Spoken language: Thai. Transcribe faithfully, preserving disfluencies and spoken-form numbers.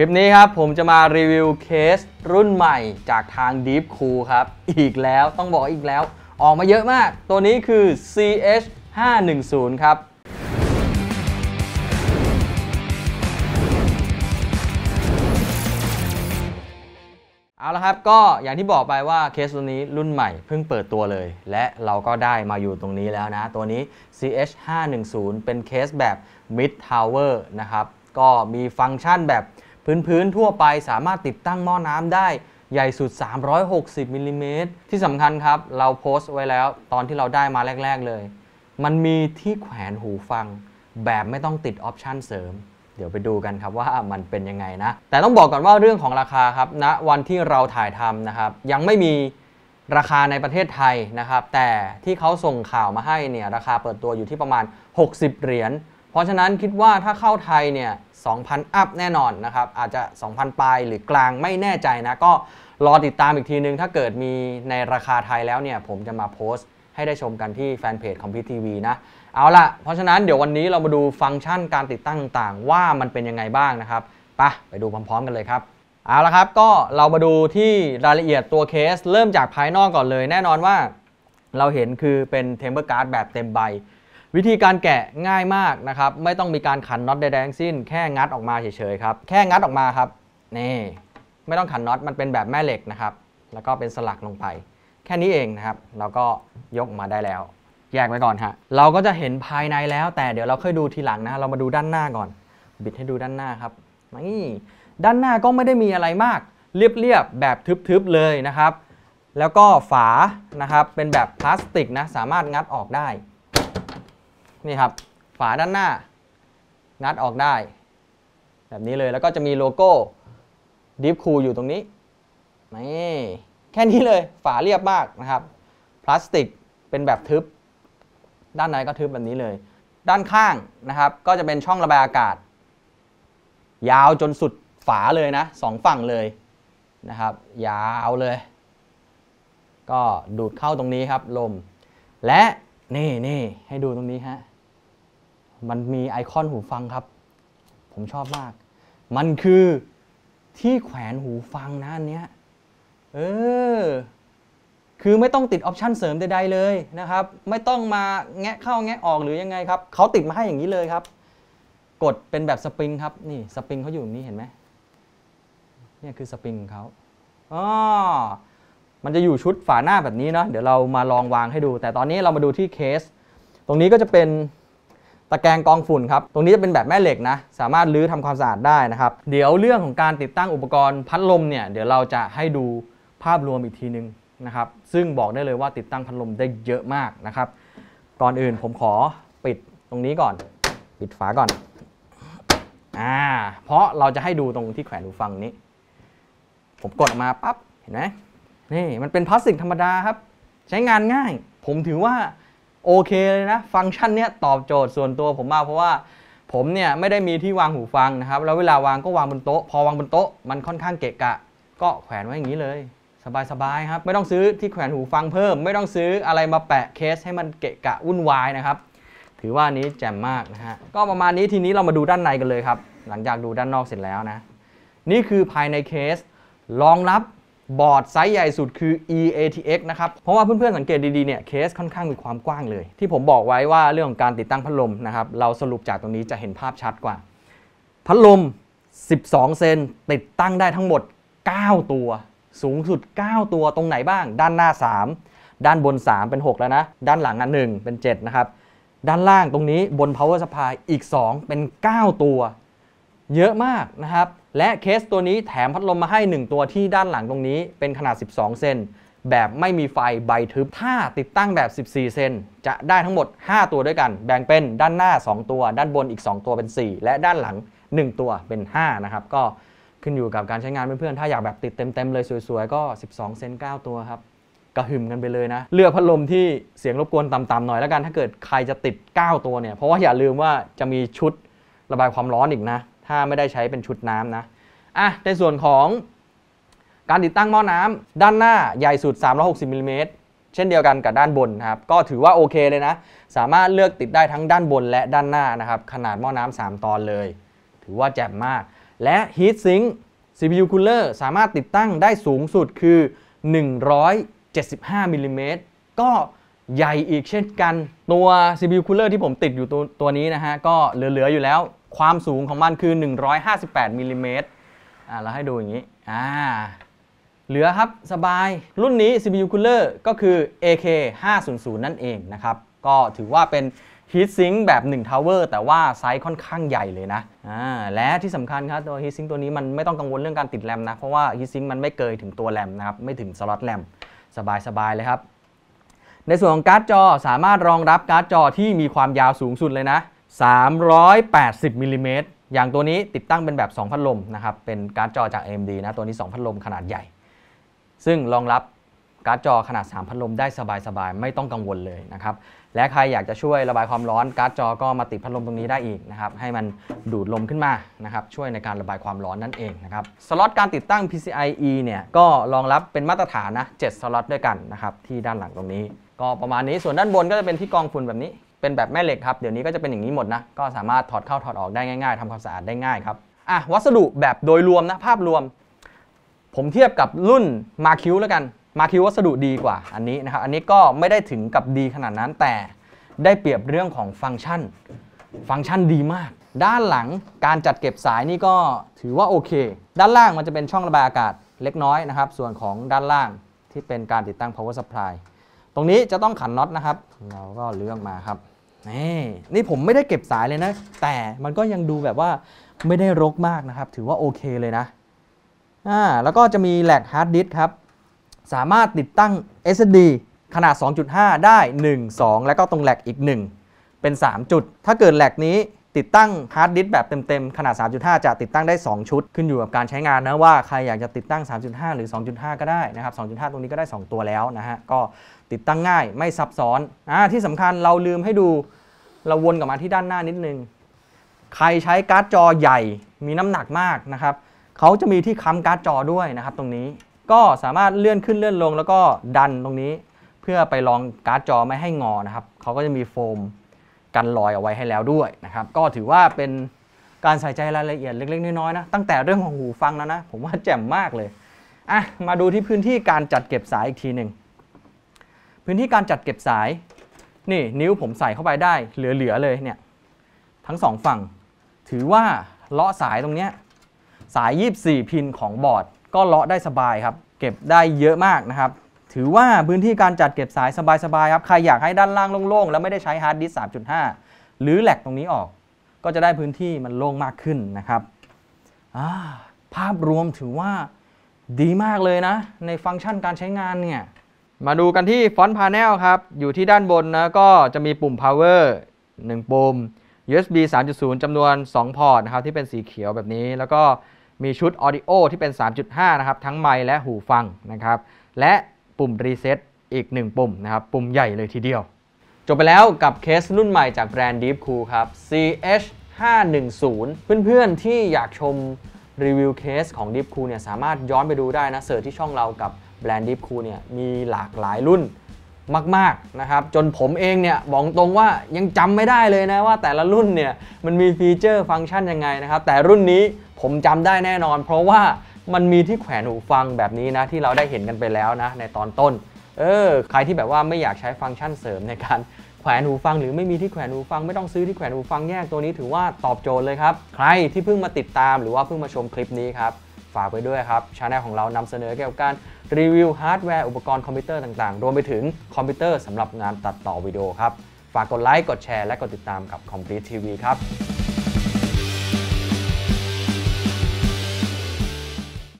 คลิปนี้ครับผมจะมารีวิวเคสรุ่นใหม่จากทาง Deepcool ครับอีกแล้วต้องบอกอีกแล้วออกมาเยอะมากตัวนี้คือ ซี เอช ห้าหนึ่งศูนย์ ครับเอาละครับก็อย่างที่บอกไปว่าเคสตัวนี้รุ่นใหม่เพิ่งเปิดตัวเลยและเราก็ได้มาอยู่ตรงนี้แล้วนะตัวนี้ ซี เอช ห้าหนึ่งศูนย์ เป็นเคสแบบ Mid Tower นะครับก็มีฟังก์ชันแบบพื้นๆทั่วไปสามารถติดตั้งหม้อน้ำได้ใหญ่สุดสามร้อยหกสิบมิลลิเมตรที่สำคัญครับเราโพสต์ไว้แล้วตอนที่เราได้มาแรกๆเลยมันมีที่แขวนหูฟังแบบไม่ต้องติดออปชันเสริมเดี๋ยวไปดูกันครับว่ามันเป็นยังไงนะแต่ต้องบอกก่อนว่าเรื่องของราคาครับณนะวันที่เราถ่ายทำนะครับยังไม่มีราคาในประเทศไทยนะครับแต่ที่เขาส่งข่าวมาให้เนี่ยราคาเปิดตัวอยู่ที่ประมาณหกสิบเหรียญเพราะฉะนั้นคิดว่าถ้าเข้าไทยเนี่ย สองพัน อัพแน่นอนนะครับอาจจะ สองพัน ปลายหรือกลางไม่แน่ใจนะก็รอติดตามอีกทีนึงถ้าเกิดมีในราคาไทยแล้วเนี่ยผมจะมาโพสต์ให้ได้ชมกันที่แฟนเพจของCompleteTVนะเอาล่ะเพราะฉะนั้นเดี๋ยววันนี้เรามาดูฟังก์ชันการติดตั้งต่างๆว่ามันเป็นยังไงบ้างนะครับไปไปดูพร้อมๆกันเลยครับเอาล่ะครับก็เรามาดูที่รายละเอียดตัวเคสเริ่มจากภายนอกก่อนเลยแน่นอนว่าเราเห็นคือเป็น Tempered Glass แบบเต็มใบวิธีการแกะง่ายมากนะครับไม่ต้องมีการขันน็อตใดๆทั้งสิ้นแค่งัดออกมาเฉยๆครับแค่งัดออกมาครับนี่ไม่ต้องขันน็อตมันเป็นแบบแม่เหล็กนะครับแล้วก็เป็นสลักลงไปแค่นี้เองนะครับเราก็ยกมาได้แล้วแยกไว้ก่อนฮะเราก็จะเห็นภายในแล้วแต่เดี๋ยวเราค่อยดูทีหลังนะเรามาดูด้านหน้าก่อนบิดให้ดูด้านหน้าครับนี่ด้านหน้าก็ไม่ได้มีอะไรมากเรียบๆแบบทึบๆเลยนะครับแล้วก็ฝานะครับเป็นแบบพลาสติกนะสามารถงัดออกได้นี่ครับฝาด้านหน้างัดออกได้แบบนี้เลยแล้วก็จะมีโลโก้ Deepcool อยู่ตรงนี้นี่แค่นี้เลยฝาเรียบมากนะครับพลาสติกเป็นแบบทึบด้านในก็ทึบแบบนี้เลยด้านข้างนะครับก็จะเป็นช่องระบายอากาศยาวจนสุดฝาเลยนะสองฝั่งเลยนะครับยาวเลยก็ดูดเข้าตรงนี้ครับลมและนี่นี่ให้ดูตรงนี้ฮะมันมีไอคอนหูฟังครับผมชอบมากมันคือที่แขวนหูฟังนะอันเนี้ยเออคือไม่ต้องติดออปชันเสริมใดๆเลยนะครับไม่ต้องมาแงะเข้าแงะออกหรือยังไงครับเขาติดมาให้อย่างนี้เลยครับกดเป็นแบบสปริงครับนี่สปริงเขาอยู่นี่เห็นไหมเนี่ยคือสปริงของเขาอ๋อมันจะอยู่ชุดฝาหน้าแบบนี้เนาะเดี๋ยวเรามาลองวางให้ดูแต่ตอนนี้เรามาดูที่เคสตรงนี้ก็จะเป็นตะแกรงกองฝุ่นครับตรงนี้จะเป็นแบบแม่เหล็กนะสามารถรื้อทำความสะอาดได้นะครับเดี๋ยวเรื่องของการติดตั้งอุปกรณ์พัดลมเนี่ยเดี๋ยวเราจะให้ดูภาพรวมอีกทีนึงนะครับซึ่งบอกได้เลยว่าติดตั้งพัดลมได้เยอะมากนะครับก่อนอื่นผมขอปิดตรงนี้ก่อนปิดฝาก่อนอ่าเพราะเราจะให้ดูตรงที่แขวนหูฟังนี้ผมกดมาปั๊บเห็นไหมนี่มันเป็นพลาสติกธรรมดาครับใช้งานง่ายผมถือว่าโอเคเลยนะฟังก์ชันเนี้ยตอบโจทย์ส่วนตัวผมมากเพราะว่าผมเนี่ยไม่ได้มีที่วางหูฟังนะครับแล้วเวลาวางก็วางบนโต๊ะพอวางบนโต๊ะมันค่อนข้างเกะกะก็แขวนไว้อย่างนี้เลยสบายๆครับไม่ต้องซื้อที่แขวนหูฟังเพิ่มไม่ต้องซื้ออะไรมาแปะเคสให้มันเกะกะวุ่นวายนะครับถือว่านี้แจ่มมากนะฮะก็ประมาณนี้ทีนี้เรามาดูด้านในกันเลยครับหลังจากดูด้านนอกเสร็จแล้วนะนี่คือภายในเคสรองรับบอร์ดไซส์ใหญ่สุดคือ อี เอ ที เอ็กซ์ นะครับเพราะว่าเพื่อนๆสังเกตดีๆเนี่ยเคสค่อนข้างมีความกว้างเลยที่ผมบอกไว้ว่าเรื่องของการติดตั้งพัดลมนะครับเราสรุปจากตรงนี้จะเห็นภาพชัดกว่าพัดลมสิบสองเซนติดตั้งได้ทั้งหมดเก้าตัวสูงสุดเก้าตัวตรงไหนบ้างด้านหน้าสามด้านบนสามเป็นหกแล้วนะด้านหลังอันหนึ่งเป็นเจ็ดนะครับด้านล่างตรงนี้บน power supply อีกสองเป็นเก้าตัวเยอะมากนะครับและเคสตัวนี้แถมพัดลมมาให้หนึ่งตัวที่ด้านหลังตรงนี้เป็นขนาดสิบสองเซนแบบไม่มีไฟใบทึบถ้าติดตั้งแบบสิบสี่เซนจะได้ทั้งหมดห้าตัวด้วยกันแบ่งเป็นด้านหน้าสองตัวด้านบนอีกสองตัวเป็นสี่และด้านหลังหนึ่งตัวเป็นห้านะครับก็ขึ้นอยู่กับการใช้งานเพื่อนๆถ้าอยากแบบติดเต็มๆเลยสวยๆก็สิบสองเซนเก้าตัวครับกระหึ่มกันไปเลยนะเลือกพัดลมที่เสียงรบกวนต่ำๆหน่อยแล้วกันถ้าเกิดใครจะติดเก้าตัวเนี่ยเพราะว่าอย่าลืมว่าจะมีชุดระบายความร้อนอีกนะถ้าไม่ได้ใช้เป็นชุดน้ำนะอ่ะในส่วนของการติดตั้งหม้อน้ำด้านหน้าใหญ่สุดสามร้อยหกสิบมิลลิเมตรเช่นเดียวกันกับด้านบนนะครับก็ถือว่าโอเคเลยนะสามารถเลือกติดได้ทั้งด้านบนและด้านหน้านะครับขนาดหม้อน้ำสามตอนเลยถือว่าแจ่มมาก และ HeatSink ซี พี ยู Cooler สามารถติดตั้งได้สูงสุดคือหนึ่งร้อยเจ็ดสิบห้ามิลลิเมตรก็ใหญ่อีกเช่นกันตัว ซี พี ยู Cooler ที่ผมติดอยู่ตัวตัวนี้นะฮะก็เหลือๆอยู่แล้วความสูงของมันคือหนึ่งร้อยห้าสิบแปดมิลลิเมตรอ่าเราให้ดูอย่างนี้อ่าเหลือครับสบายรุ่นนี้ ซี พี ยู Cooler ก็คือ เอ เค ห้าร้อย นั่นเองนะครับก็ถือว่าเป็น HeatSink แบบหนึ่ง Tower แต่ว่าไซส์ค่อนข้างใหญ่เลยนะอ่าและที่สำคัญครับตัว HeatSink ตัวนี้มันไม่ต้องกังวลเรื่องการติดแรมนะเพราะว่า HeatSink มันไม่เกยถึงตัวแรมนะครับไม่ถึงสล็อตแรมสบายๆเลยครับในส่วนของการ์ดจอสามารถรองรับการ์ดจอที่มีความยาวสูงสุดเลยนะสามร้อยแปดสิบมิลลิเมตรอย่างตัวนี้ติดตั้งเป็นแบบสองพัดลมนะครับเป็นการ์ดจอจาก เอ เอ็ม ดี นะตัวนี้สองพัดลมขนาดใหญ่ซึ่งรองรับการ์ดจอขนาดสามพัดลมได้สบายๆไม่ต้องกังวลเลยนะครับและใครอยากจะช่วยระบายความร้อนการ์ดจอก็มาติดพัดลมตรงนี้ได้อีกนะครับให้มันดูดลมขึ้นมานะครับช่วยในการระบายความร้อนนั่นเองนะครับสล็อตการติดตั้ง พี ซี ไอ อี เนี่ยก็รองรับเป็นมาตรฐานนะเจ็ดสล็อตด้วยกันนะครับที่ด้านหลังตรงนี้ก็ประมาณนี้ส่วนด้านบนก็จะเป็นที่กรองฝุ่นแบบนี้เป็นแบบแม่เหล็กครับเดี๋ยวนี้ก็จะเป็นอย่างนี้หมดนะก็สามารถถอดเข้าถอดออกได้ง่ายๆทำความสะอาดได้ง่ายครับอ่ะวัสดุแบบโดยรวมนะภาพรวมผมเทียบกับรุ่นมาคิวแล้วกันมาคิววัสดุดีกว่าอันนี้นะครับอันนี้ก็ไม่ได้ถึงกับดีขนาดนั้นแต่ได้เปรียบเรื่องของฟังก์ชันฟังก์ชันดีมากด้านหลังการจัดเก็บสายนี่ก็ถือว่าโอเคด้านล่างมันจะเป็นช่องระบายอากาศเล็กน้อยนะครับส่วนของด้านล่างที่เป็นการติดตั้ง power supply ตรงนี้จะต้องขันน็อตนะครับเราก็เลือกมาครับนี่นี่ผมไม่ได้เก็บสายเลยนะแต่มันก็ยังดูแบบว่าไม่ได้รกมากนะครับถือว่าโอเคเลยนะอ่าแล้วก็จะมีแหลกฮาร์ดดิสก์ครับสามารถติดตั้ง เอส เอส ดี ขนาด สองจุดห้า ได้หนึ่ง สองแล้วก็ตรงแหลกอีกหนึ่งเป็นสามจุดถ้าเกิดแหลกนี้ติดตั้งฮาร์ดดิสก์แบบเต็มๆขนาด สามจุดห้า จะติดตั้งได้สองชุดขึ้นอยู่กับการใช้งานนะว่าใครอยากจะติดตั้ง สามจุดห้า หรือ สองจุดห้า ก็ได้นะครับ สองจุดห้า ตรงนี้ก็ได้สองตัวแล้วนะฮะก็ติดตั้งง่ายไม่ซับซ้อนอ่าที่สำคัญเราลืมให้ดูเราวนกลับมาที่ด้านหน้านิดนึงใครใช้การ์ดจอใหญ่มีน้ำหนักมากนะครับเขาจะมีที่ค้ำการ์ดจอด้วยนะครับตรงนี้ก็สามารถเลื่อนขึ้นเลื่อนลงแล้วก็ดันตรงนี้เพื่อไปรองการ์ดจอไม่ให้งอนะครับเขาก็จะมีโฟมกันรอยเอาไว้ให้แล้วด้วยนะครับก็ถือว่าเป็นการใส่ใจรายละเอียดเล็กๆน้อยๆนะตั้งแต่เรื่องของหูฟังแล้วนะผมว่าแจ่มมากเลยอ่ะมาดูที่พื้นที่การจัดเก็บสายอีกทีหนึ่งพื้นที่การจัดเก็บสายนี่นิ้วผมใส่เข้าไปได้เหลือๆเลยเนี่ยทั้งสองฝั่งถือว่าเลาะสายตรงเนี้ยสายยี่สิบสี่พินของบอร์ดก็เลาะได้สบายครับเก็บได้เยอะมากนะครับถือว่าพื้นที่การจัดเก็บสายสบายๆครับใครอยากให้ด้านล่างโล่งๆแล้วไม่ได้ใช้ฮาร์ดดิสก์ สามจุดห้า หรือแหลกตรงนี้ออกก็จะได้พื้นที่มันโล่งมากขึ้นนะครับภาพรวมถือว่าดีมากเลยนะในฟังก์ชันการใช้งานเนี่ยมาดูกันที่ฟอนต์พาเนลครับอยู่ที่ด้านบนนะก็จะมีปุ่ม power หนึ่งปุ่ม ยู เอส บี สามจุดศูนย์ จำนวน สอง พอร์ตนะครับที่เป็นสีเขียวแบบนี้แล้วก็มีชุด Audio ที่เป็น สามจุดห้า นะครับทั้งไมค์และหูฟังนะครับและปุ่ม Reset อีกหนึ่งปุ่มนะครับปุ่มใหญ่เลยทีเดียวจบไปแล้วกับเคสรุ่นใหม่จากแบรนด์ Deepcool ครับ ซี เอช ห้าร้อยสิบ เพื่อนๆที่อยากชมรีวิวเคสของ Deepcool เนี่ยสามารถย้อนไปดูได้นะเสิร์ชที่ช่องเรากับแบรนด์ Deepcool เนี่ยมีหลากหลายรุ่นมากๆนะครับจนผมเองเนี่ยบอกตรงว่ายังจำไม่ได้เลยนะว่าแต่ละรุ่นเนี่ยมันมีฟีเจอร์ฟังก์ชันยังไงนะครับแต่รุ่นนี้ผมจำได้แน่นอนเพราะว่ามันมีที่แขวนหูฟังแบบนี้นะที่เราได้เห็นกันไปแล้วนะในตอนต้นเออใครที่แบบว่าไม่อยากใช้ฟังก์ชันเสริมในการแขวนหูฟังหรือไม่มีที่แขวนหูฟังไม่ต้องซื้อที่แขวนหูฟังแยกตัวนี้ถือว่าตอบโจทย์เลยครับใครที่เพิ่งมาติดตามหรือว่าเพิ่งมาชมคลิปนี้ครับฝากไว้ด้วยครับช่องของเรานำเสนอเกี่ยวกับการรีวิวฮาร์ดแวร์อุปกรณ์คอมพิวเตอร์ต่างๆรวมไปถึงคอมพิวเตอร์สำหรับงานตัดต่อวิดีโอครับฝากกดไลค์กดแชร์และกดติดตามกับ CompleteTV ครับ